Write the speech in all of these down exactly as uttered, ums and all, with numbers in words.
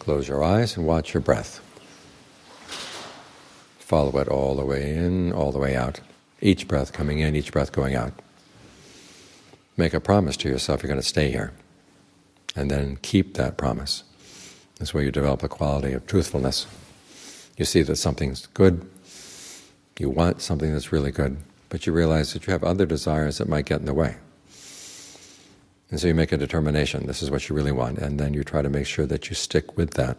Close your eyes and watch your breath. Follow it all the way in, all the way out. Each breath coming in, each breath going out. Make a promise to yourself you're going to stay here, and then keep that promise. That's where you develop the quality of truthfulness. You see that something's good, you want something that's really good, but you realize that you have other desires that might get in the way. And so you make a determination, this is what you really want, and then you try to make sure that you stick with that.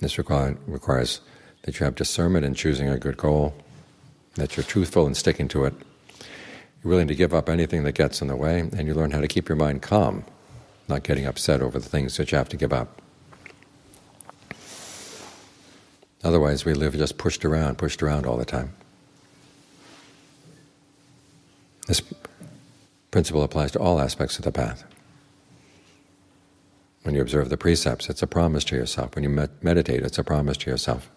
This require, requires that you have discernment in choosing a good goal, that you're truthful in sticking to it. You're willing to give up anything that gets in the way, and you learn how to keep your mind calm, not getting upset over the things that you have to give up. Otherwise, we live just pushed around, pushed around all the time. This principle applies to all aspects of the path. When you observe the precepts, it's a promise to yourself. When you med meditate, it's a promise to yourself.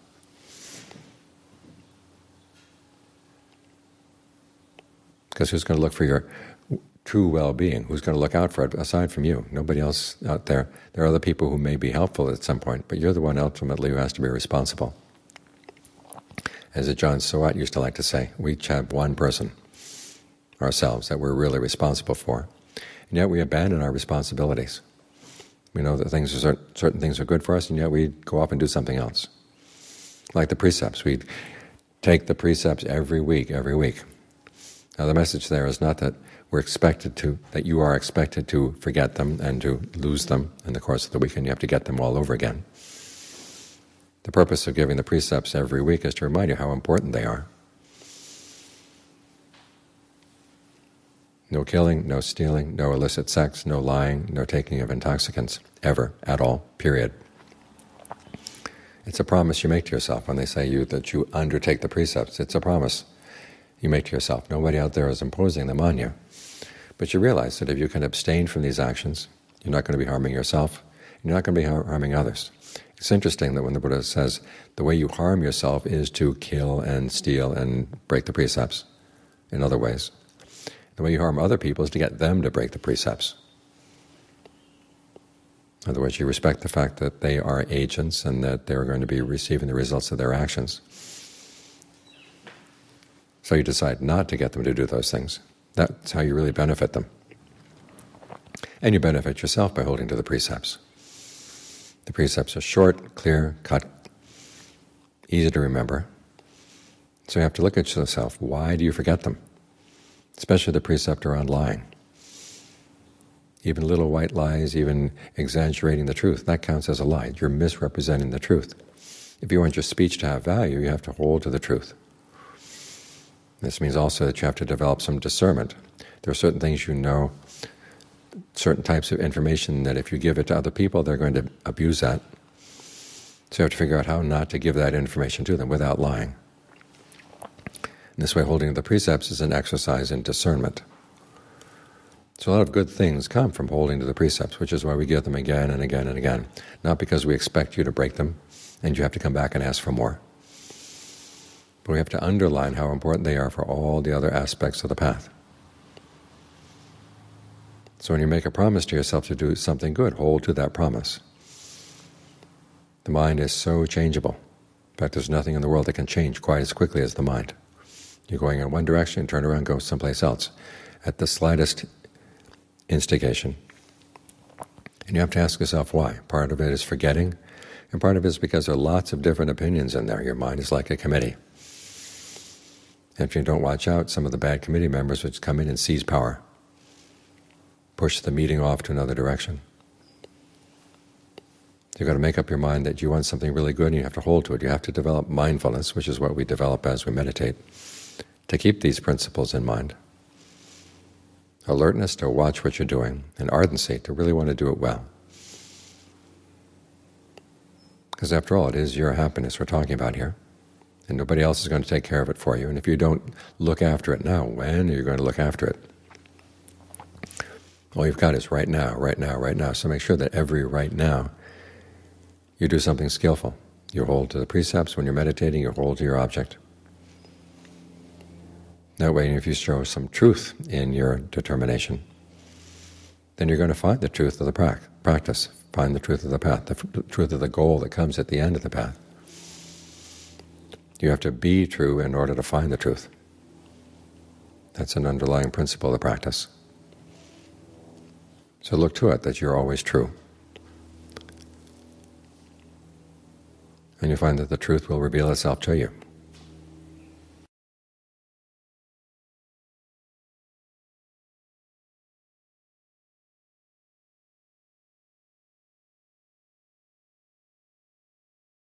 Because who's going to look for your true well-being? Who's going to look out for it aside from you? Nobody else out there. There are other people who may be helpful at some point, but you're the one ultimately who has to be responsible. As John Sawat used to like to say, we each have one person, ourselves, that we're really responsible for. And yet we abandon our responsibilities. We know that things are, certain things are good for us, and yet we go off and do something else. Like the precepts. We take the precepts every week, every week. Now the message there is not that we're expected to, that you are expected to forget them and to lose them in the course of the week, and you have to get them all over again. The purpose of giving the precepts every week is to remind you how important they are. No killing, no stealing, no illicit sex, no lying, no taking of intoxicants, ever, at all, period. It's a promise you make to yourself. When they say you that you undertake the precepts, it's a promise you make to yourself. Nobody out there is imposing them on you. But you realize that if you can abstain from these actions, you're not going to be harming yourself, you're not going to be har harming others. It's interesting that when the Buddha says the way you harm yourself is to kill and steal and break the precepts in other ways, the way you harm other people is to get them to break the precepts. In other words, you respect the fact that they are agents and that they are going to be receiving the results of their actions. So you decide not to get them to do those things. That's how you really benefit them. And you benefit yourself by holding to the precepts. The precepts are short, clear, cut, easy to remember. So you have to look at yourself. Why do you forget them? Especially the precept around lying. Even little white lies, even exaggerating the truth, that counts as a lie. You're misrepresenting the truth. If you want your speech to have value, you have to hold to the truth. This means also that you have to develop some discernment. There are certain things you know, certain types of information that if you give it to other people, they're going to abuse that. So you have to figure out how not to give that information to them without lying. In this way, holding the precepts is an exercise in discernment. So a lot of good things come from holding to the precepts, which is why we give them again and again and again. Not because we expect you to break them and you have to come back and ask for more. But we have to underline how important they are for all the other aspects of the path. So when you make a promise to yourself to do something good, hold to that promise. The mind is so changeable. In fact, there's nothing in the world that can change quite as quickly as the mind. You're going in one direction, turn around, go someplace else at the slightest instigation. And you have to ask yourself why. Part of it is forgetting, and part of it is because there are lots of different opinions in there. Your mind is like a committee. If you don't watch out, some of the bad committee members would come in and seize power, push the meeting off to another direction. You've got to make up your mind that you want something really good and you have to hold to it. You have to develop mindfulness, which is what we develop as we meditate, to keep these principles in mind. Alertness to watch what you're doing, and ardency to really want to do it well. Because after all, it is your happiness we're talking about here, and nobody else is going to take care of it for you. And if you don't look after it now, when are you going to look after it? All you've got is right now, right now, right now. So make sure that every right now you do something skillful. You hold to the precepts. When you're meditating, you hold to your object. That way, if you show some truth in your determination, then you're going to find the truth of the pra practice, find the truth of the path, the, the truth of the goal that comes at the end of the path. You have to be true in order to find the truth. That's an underlying principle of practice. So look to it that you're always true. And you find that the truth will reveal itself to you.